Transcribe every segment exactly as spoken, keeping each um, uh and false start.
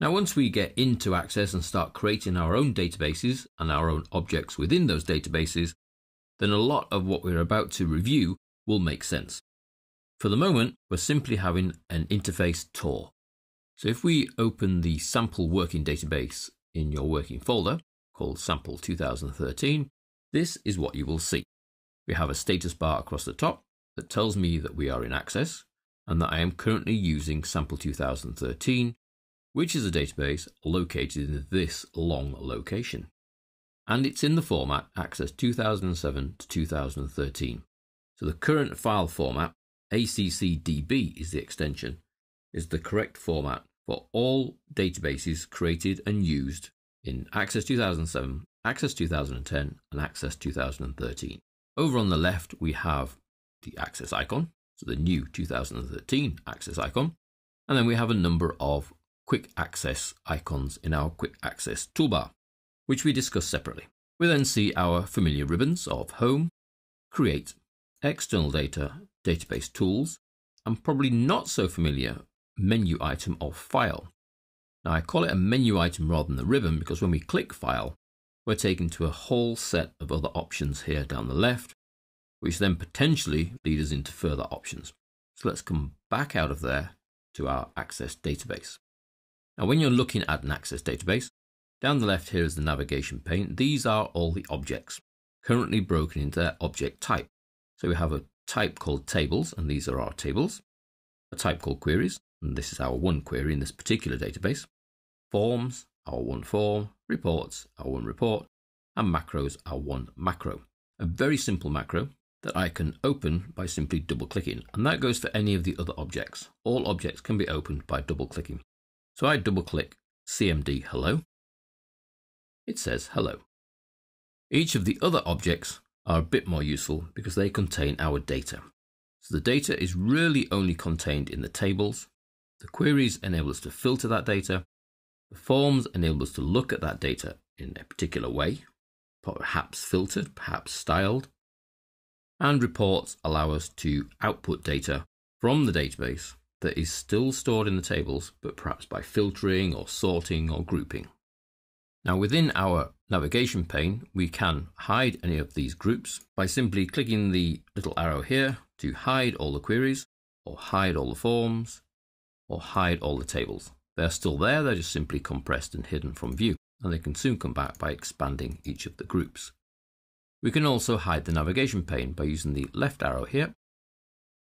Now, once we get into Access and start creating our own databases and our own objects within those databases, then a lot of what we're about to review will make sense. For the moment, we're simply having an interface tour. So if we open the sample working database in your working folder called sample two thousand thirteen, this is what you will see. We have a status bar across the top that tells me that we are in Access and that I am currently using sample two thousand thirteen, which is a database located in this long location. And it's in the format Access two thousand seven to two thousand thirteen. So the current file format, A C C D B is the extension, is the correct format for all databases created and used in Access two thousand seven, Access two thousand ten, and Access two thousand thirteen. Over on the left, we have the Access icon, so the new two thousand thirteen Access icon. And then we have a number of quick access icons in our quick access toolbar, which we discuss separately. We then see our familiar ribbons of Home, Create, External Data, Database Tools, and probably not so familiar menu item of File. Now I call it a menu item rather than the ribbon because when we click File, we're taken to a whole set of other options here down the left, which then potentially lead us into further options. So let's come back out of there to our Access database. Now when you're looking at an Access database, down the left here is the navigation pane. These are all the objects currently broken into their object type. So we have a type called tables, and these are our tables. A type called queries, and this is our one query in this particular database. Forms, our one form. Reports, our one report. And macros, our one macro. A very simple macro that I can open by simply double clicking. And that goes for any of the other objects. All objects can be opened by double clicking. So I double click C M D hello. It says hello. Each of the other objects are a bit more useful because they contain our data. So the data is really only contained in the tables. The queries enable us to filter that data. The forms enable us to look at that data in a particular way, perhaps filtered, perhaps styled. And reports allow us to output data from the database that is still stored in the tables, but perhaps by filtering or sorting or grouping. Now within our navigation pane, we can hide any of these groups by simply clicking the little arrow here to hide all the queries or hide all the forms or hide all the tables. They're still there, they're just simply compressed and hidden from view, and they can soon come back by expanding each of the groups. We can also hide the navigation pane by using the left arrow here,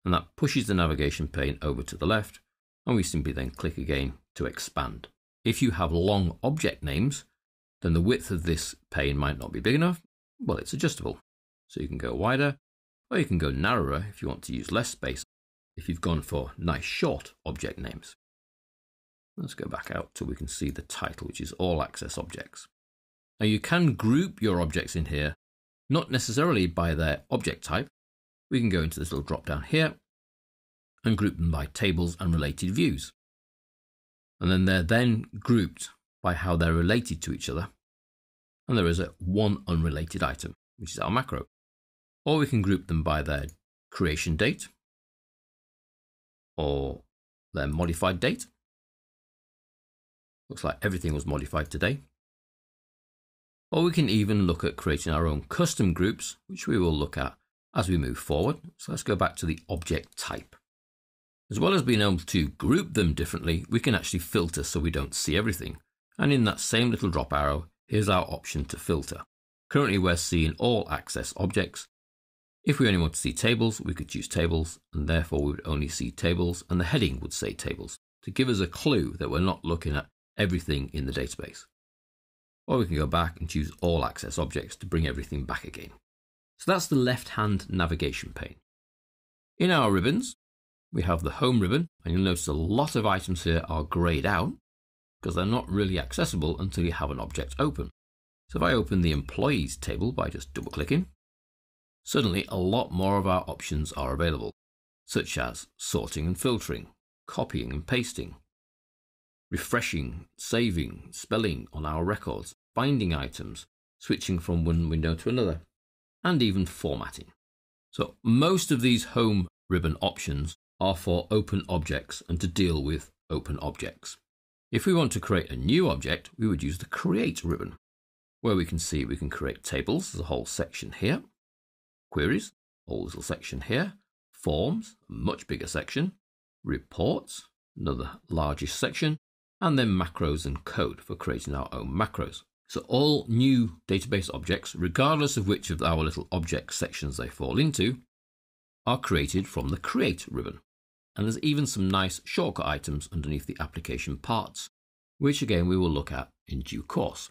and that pushes the navigation pane over to the left, and we simply then click again to expand. If you have long object names, then the width of this pane might not be big enough. Well, it's adjustable. So you can go wider or you can go narrower if you want to use less space, if you've gone for nice short object names. Let's go back out so we can see the title, which is all Access objects. Now you can group your objects in here, not necessarily by their object type. We can go into this little drop down here and group them by tables and related views. And then they're then grouped by how they're related to each other. And there is a one unrelated item, which is our macro. Or we can group them by their creation date or their modified date. Looks like everything was modified today. Or we can even look at creating our own custom groups, which we will look at as we move forward. So let's go back to the object type. As well as being able to group them differently, we can actually filter so we don't see everything. And in that same little drop arrow, here's our option to filter. Currently, we're seeing all Access objects. If we only want to see tables, we could choose tables, and therefore we would only see tables, and the heading would say tables, to give us a clue that we're not looking at everything in the database. Or we can go back and choose all Access objects to bring everything back again. So that's the left-hand navigation pane. In our ribbons, we have the Home ribbon, and you'll notice a lot of items here are grayed out, because they're not really accessible until you have an object open. So if I open the employees table by just double clicking, suddenly a lot more of our options are available, such as sorting and filtering, copying and pasting, refreshing, saving, spelling on our records, finding items, switching from one window to another, and even formatting. So most of these Home ribbon options are for open objects and to deal with open objects. If we want to create a new object, we would use the Create ribbon, where we can see we can create tables, there's a whole section here, queries, whole little section here, forms, a much bigger section, reports, another largest section, and then macros and code for creating our own macros. So all new database objects, regardless of which of our little object sections they fall into, are created from the Create ribbon. And there's even some nice shortcut items underneath the application parts, which again we will look at in due course.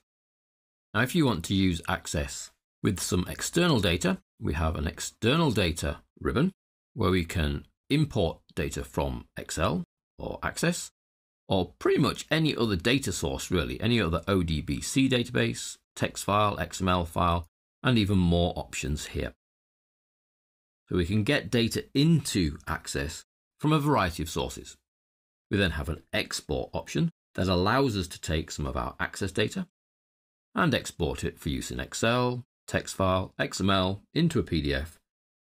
Now if you want to use Access with some external data, we have an external data ribbon where we can import data from Excel or Access or pretty much any other data source really, any other O D B C database, text file, X M L file, and even more options here. So we can get data into Access from a variety of sources. We then have an export option that allows us to take some of our Access data and export it for use in Excel, text file, X M L, into a P D F,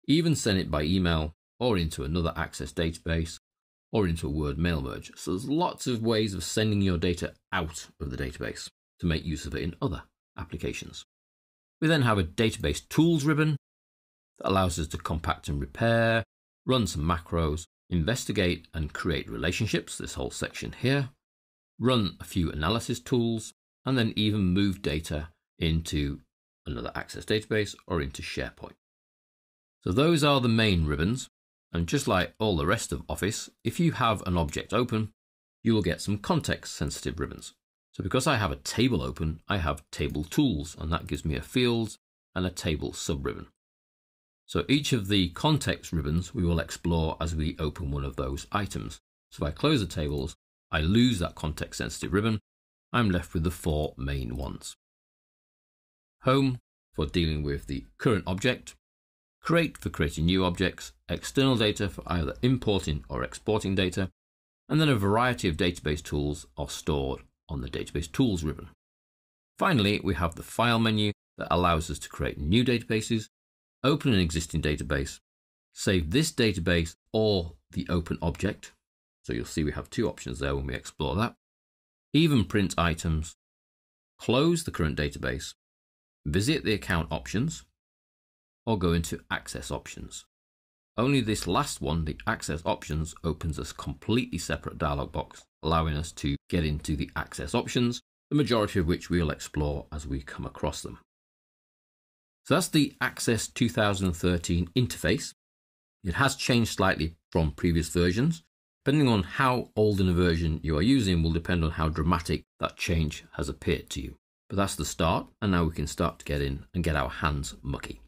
even send it by email or into another Access database or into a Word mail merge. So there's lots of ways of sending your data out of the database to make use of it in other applications. We then have a database tools ribbon that allows us to compact and repair, run some macros, investigate and create relationships, this whole section here, run a few analysis tools, and then even move data into another Access database or into SharePoint. So those are the main ribbons. And just like all the rest of Office, if you have an object open, you will get some context sensitive ribbons. So because I have a table open, I have table tools, and that gives me a fields and a table sub ribbon. So each of the context ribbons we will explore as we open one of those items. So if I close the tables, I lose that context sensitive ribbon. I'm left with the four main ones. Home for dealing with the current object, Create for creating new objects, external data for either importing or exporting data, and then a variety of database tools are stored on the database tools ribbon. Finally, we have the file menu that allows us to create new databases, open an existing database, save this database or the open object. So you'll see we have two options there when we explore that. Even print items, close the current database, visit the account options, or go into access options. Only this last one, the access options, opens a completely separate dialog box, allowing us to get into the access options, the majority of which we'll explore as we come across them. So that's the Access two thousand thirteen interface. It has changed slightly from previous versions. Depending on how old in a version you are using will depend on how dramatic that change has appeared to you. But that's the start, and now we can start to get in and get our hands mucky.